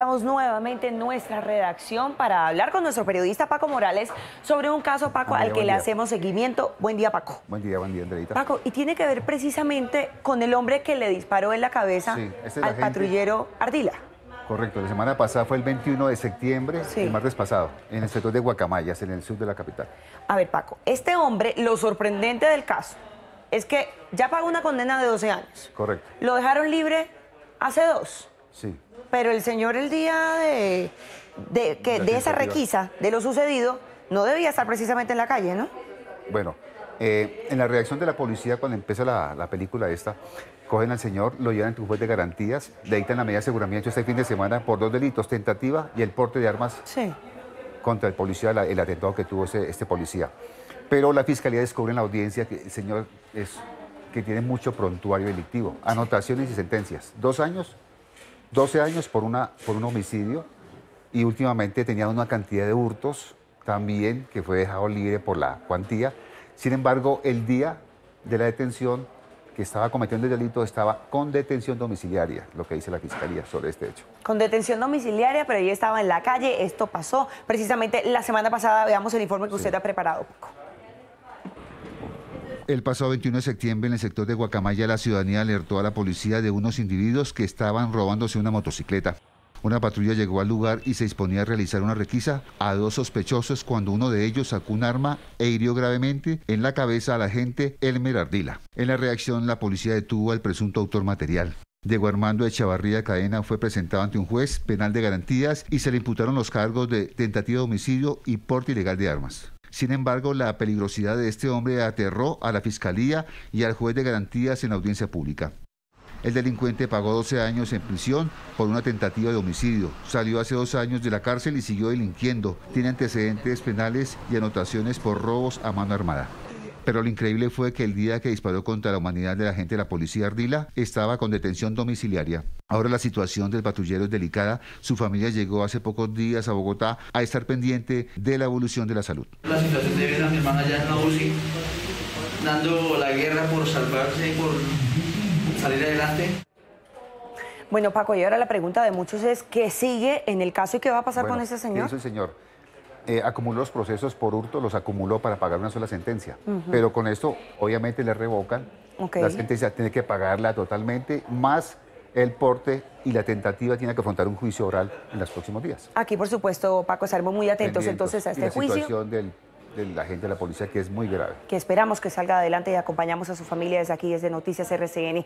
Estamos nuevamente en nuestra redacción para hablar con nuestro periodista Paco Morales sobre un caso, Paco, al que le hacemos seguimiento. Buen día, Paco. Buen día, Andreita. Paco, y tiene que ver precisamente con el hombre que le disparó en la cabeza al patrullero Ardila. Correcto, la semana pasada fue el 21 de septiembre, el martes pasado, en el sector de Guacamayas, en el sur de la capital. A ver, Paco, este hombre, lo sorprendente del caso es que ya pagó una condena de 12 años. Correcto. Lo dejaron libre hace 2. Sí. Pero el señor el día de esa requisa, de lo sucedido, no debía estar precisamente en la calle, ¿no? Bueno, en la reacción de la policía cuando empieza la película esta, cogen al señor, lo llevan ante un juez de garantías, le dictan la medida de aseguramiento este fin de semana por 2 delitos, tentativa y el porte de armas contra el policía, el atentado que tuvo este policía. Pero la fiscalía descubre en la audiencia que el señor tiene mucho prontuario delictivo, anotaciones y sentencias, 12 años por un homicidio y últimamente tenía una cantidad de hurtos también que fue dejado libre por la cuantía. Sin embargo, el día de la detención que estaba cometiendo el delito estaba con detención domiciliaria, lo que dice la fiscalía sobre este hecho. Con detención domiciliaria, pero ella estaba en la calle. Esto pasó precisamente la semana pasada. Veamos el informe que usted ha preparado, Paco. El pasado 21 de septiembre, en el sector de Guacamaya, la ciudadanía alertó a la policía de unos individuos que estaban robándose una motocicleta. Una patrulla llegó al lugar y se disponía a realizar una requisa a 2 sospechosos cuando uno de ellos sacó un arma e hirió gravemente en la cabeza al agente Elmer Ardila. En la reacción, la policía detuvo al presunto autor material. Diego Armando Echavarría Cadena fue presentado ante un juez penal de garantías y se le imputaron los cargos de tentativa de homicidio y porte ilegal de armas. Sin embargo, la peligrosidad de este hombre aterró a la fiscalía y al juez de garantías en audiencia pública. El delincuente pagó 12 años en prisión por una tentativa de homicidio. Salió hace 2 años de la cárcel y siguió delinquiendo. Tiene antecedentes penales y anotaciones por robos a mano armada. Pero lo increíble fue que el día que disparó contra la humanidad del agente de la policía Ardila estaba con detención domiciliaria. Ahora la situación del patrullero es delicada. Su familia llegó hace pocos días a Bogotá a estar pendiente de la evolución de la salud. La situación de vida, mi hermana ya en la UCI, dando la guerra por salvarse y por salir adelante. Bueno, Paco, y ahora la pregunta de muchos es ¿qué sigue en el caso y qué va a pasar con ese señor? ¿Qué hizo el señor? Acumuló los procesos por hurto, los acumuló para pagar una sola sentencia. Pero con esto, obviamente, le revocan. La sentencia tiene que pagarla totalmente, más el porte y la tentativa tiene que afrontar un juicio oral en los próximos días. Aquí, por supuesto, Paco, estaremos muy atentos entonces a este juicio. La situación de la gente de la policía, que es muy grave. Que esperamos que salga adelante y acompañamos a su familia desde aquí, desde Noticias RCN.